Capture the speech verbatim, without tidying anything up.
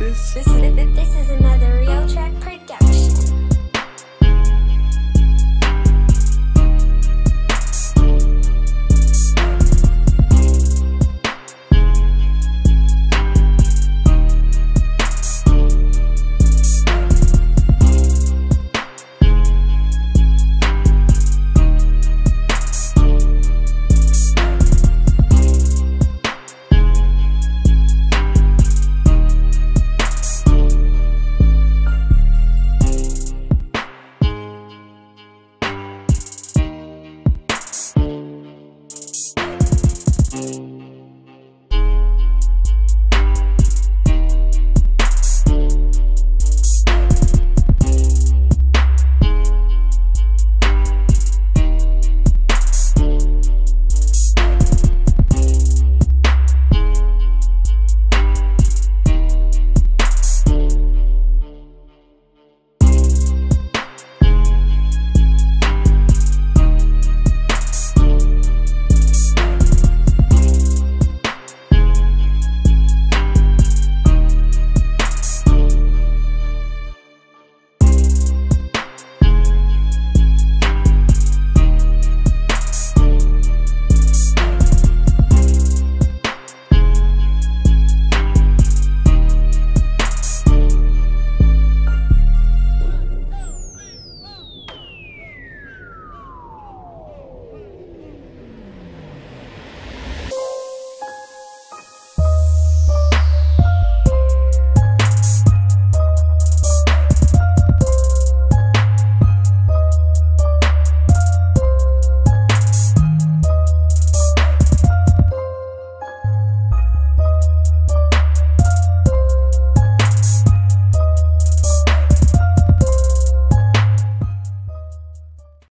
This, this, this is another Reel Trak Productions.